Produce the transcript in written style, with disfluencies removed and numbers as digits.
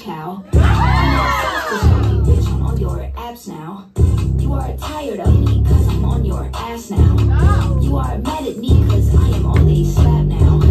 Cow. I'm a bitch, I'm on your apps now. You are tired of me, cause I'm on your ass now. You are mad at me, cause I am always slapped now.